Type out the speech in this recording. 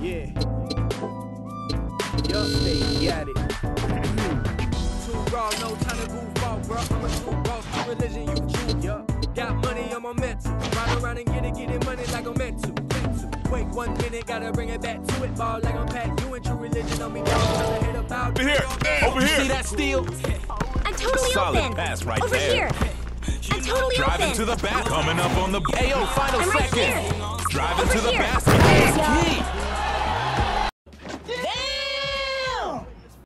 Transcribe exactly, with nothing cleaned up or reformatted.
Yeah. Yup, they got it. Too raw, no time to goof off, bro. I'm a too raw, my religion, you choose, yup. Got money, I'm on mental. Ride around and get it, get it money like I'm meant to. Wait one minute, gotta bring it back to it, ball like I'm packed. You and your religion on me, y'all trying to hit about. Over here, over here. See that steal? I'm totally solid open. Pass right over there. Here. I'm totally driving open. To the back. Coming up on the... Ayo, final I'm second. Right here. Driving over to the here. Basket. Yes,